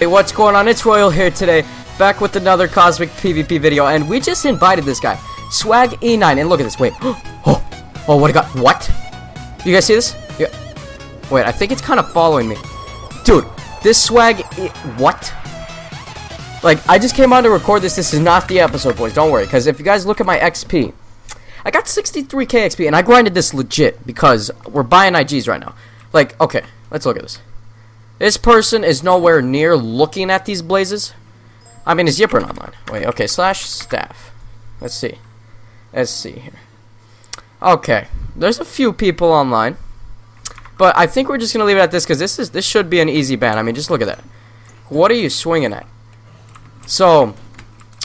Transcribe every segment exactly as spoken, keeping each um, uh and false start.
Hey, what's going on? It's Royal here today, back with another Cosmic PvP video, and we just invited this guy, Swag E nine, and look at this, wait, oh, oh, what I got, what? You guys see this? Yeah. Wait, I think it's kind of following me. Dude, this Swag E, what? Like, I just came on to record this, this is not the episode, boys, don't worry, because if you guys look at my X P, I got sixty-three K X P, and I grinded this legit, because we're buying I Gs right now. Like, okay, let's look at this. This person is nowhere near looking at these blazes. I mean, is Yippern online? Wait, okay, slash staff. Let's see. Let's see here. Okay, there's a few people online. But I think we're just going to leave it at this because this is this should be an easy ban. I mean, just look at that. What are you swinging at? So,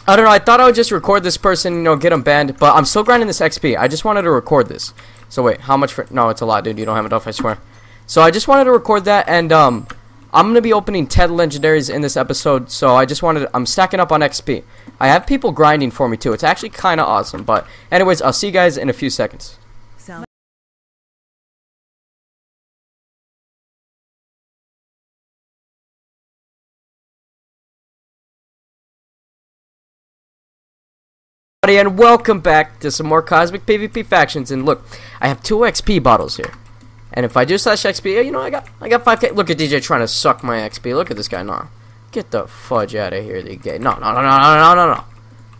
I don't know. I thought I would just record this person, you know, get them banned. But I'm still grinding this X P. I just wanted to record this. So, wait, how much for... No, it's a lot, dude. You don't have enough, I swear. So, I just wanted to record that and, um... I'm going to be opening ten legendaries in this episode, so I just wanted, I'm stacking up on X P. I have people grinding for me too. It's actually kind of awesome, but anyways, I'll see you guys in a few seconds. Sound and welcome back to some more Cosmic PvP Factions, and look, I have two X P bottles here. And if I do slash X P, you know, I got I got five K. Look at D J trying to suck my X P. Look at this guy. No. Get the fudge out of here, the gay. No, no, no, no, no, no, no, no.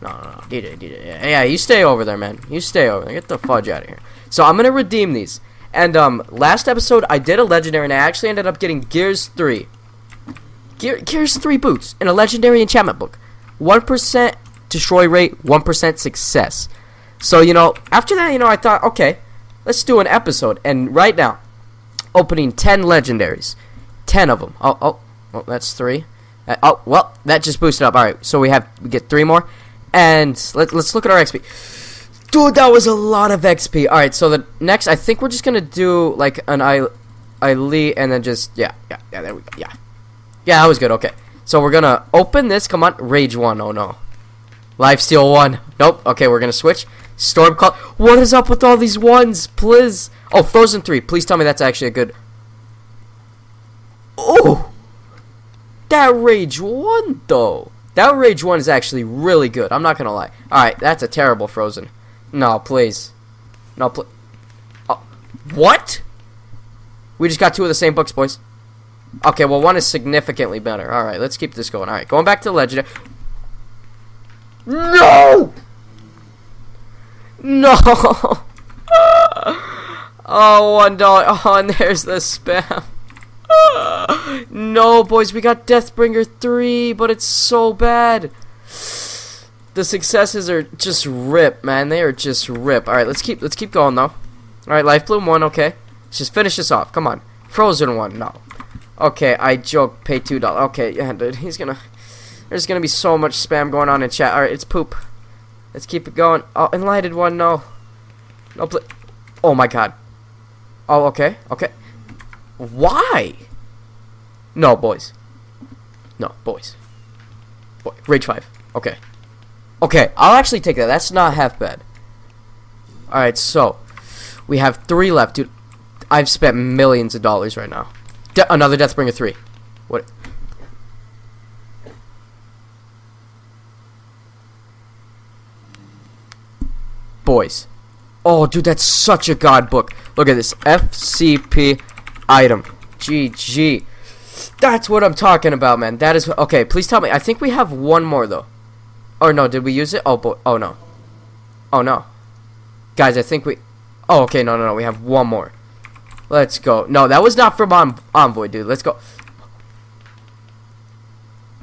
No, no, no. D J, D J. Yeah, yeah, you stay over there, man. You stay over there. Get the fudge out of here. So I'm going to redeem these. And um, last episode, I did a legendary, and I actually ended up getting Gears three. Gear, Gears three boots in a legendary enchantment book. one percent destroy rate, one percent success. So, you know, after that, you know, I thought, okay, let's do an episode. And right now, opening ten legendaries, ten of them. Oh, oh, oh, that's three. Uh, oh, well, that just boosted up. All right, so we have we get three more, and let's let's look at our X P. Dude, that was a lot of X P. All right, so the next, I think we're just gonna do like an I, Elite, and then just yeah, yeah, yeah. There we go. Yeah, yeah, that was good. Okay, so we're gonna open this. Come on, Rage one. Oh no, Lifesteal one. Nope. Okay, we're gonna switch. Storm call. What is up with all these ones, please? Oh, Frozen three. Please tell me that's actually a good... Oh! That Rage one, though. That Rage one is actually really good. I'm not going to lie. Alright, that's a terrible Frozen. No, please. No, please. Oh. What? We just got two of the same books, boys. Okay, well, one is significantly better. Alright, let's keep this going. Alright, going back to legendary. No! No! Oh, one dollar. Oh, and there's the spam. No, boys, we got Deathbringer three, but it's so bad. The successes are just rip, man. They are just rip. All right, let's keep let's keep going though. All right, Lifebloom one, okay. Let's just finish this off. Come on, Frozen one, no. Okay, I joke. Pay two dollars. Okay, yeah, dude. He's gonna. There's gonna be so much spam going on in chat. All right, it's poop. Let's keep it going. Oh, Enlightened one, no. No, please. Oh my God. Oh, okay, okay. Why? No, boys. No, boys. Boy, Rage five. Okay. Okay, I'll actually take that. That's not half bad. Alright, so. We have three left, dude. I've spent millions of dollars right now. De another Deathbringer three. What? Boys. Oh, dude, that's such a god book. Look at this. F C P item. G G. That's what I'm talking about, man. That is... Okay, please tell me. I think we have one more, though. Or no, did we use it? Oh, boy. Oh, no. Oh, no. Guys, I think we... Oh, okay. No, no, no. We have one more. Let's go. No, that was not from Env Envoy, dude. Let's go.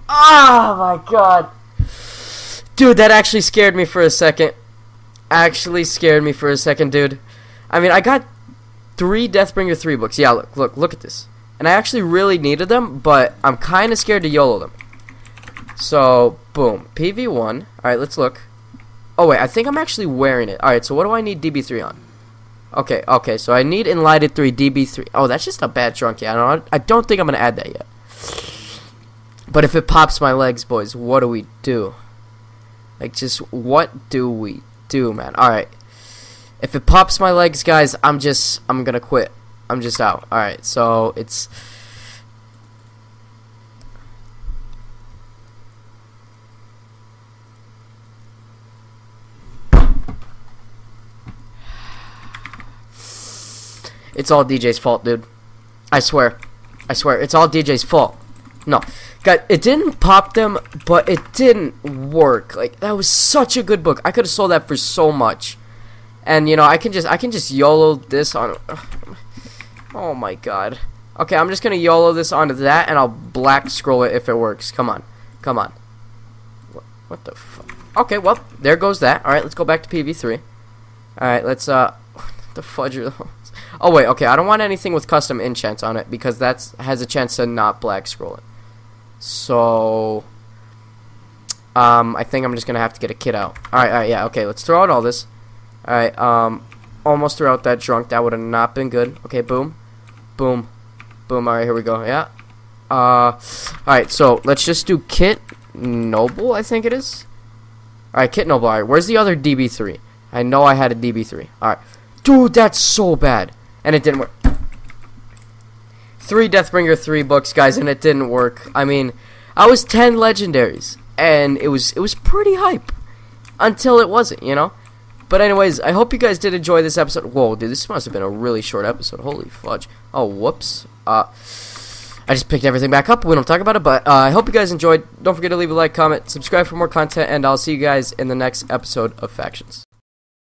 Oh, my God. Dude, that actually scared me for a second. Actually scared me for a second, dude. I mean, I got three Deathbringer three books. Yeah, look, look, look at this. And I actually really needed them, but I'm kind of scared to YOLO them. So, boom. P V one. Alright, let's look. Oh, wait, I think I'm actually wearing it. Alright, so what do I need D B three on? Okay, okay, so I need Enlightened three, D B three. Oh, that's just a bad trunk. Yeah, I don't, I don't think I'm going to add that yet. But if it pops my legs, boys, what do we do? Like, just what do we do? Do, man. Alright. If it pops my legs, guys, I'm just I'm gonna quit. I'm just out. Alright, so it's It's all D J's fault, dude. I swear. I swear. It's all D J's fault. No. God, it didn't pop them, but it didn't work. Like, that was such a good book. I could have sold that for so much. And, you know, I can just I can just YOLO this on... Oh, my God. Okay, I'm just going to YOLO this onto that, and I'll black scroll it if it works. Come on. Come on. What the fuck? Okay, well, there goes that. Alright, let's go back to P V three. Alright, let's, uh... the fudge are those? Oh, wait, okay, I don't want anything with custom enchants on it, because that has a chance to not black scroll it. So... Um, I think I'm just going to have to get a kit out. Alright, alright, yeah, okay, let's throw out all this. Alright, um... almost threw out that drunk. That would have not been good. Okay, boom. Boom. Boom. Alright, here we go. Yeah. Uh, Alright, so let's just do Kit Noble, I think it is. Alright, Kit Noble. Alright, where's the other D B three? I know I had a D B three. Alright. Dude, that's so bad. And it didn't work. Three Deathbringer, three books, guys, and it didn't work. I mean, I was ten legendaries, and it was it was pretty hype. Until it wasn't, you know? But anyways, I hope you guys did enjoy this episode. Whoa, dude, this must have been a really short episode. Holy fudge. Oh, whoops. Uh, I just picked everything back up. We don't talk about it, but uh, I hope you guys enjoyed. Don't forget to leave a like, comment, subscribe for more content, and I'll see you guys in the next episode of Factions.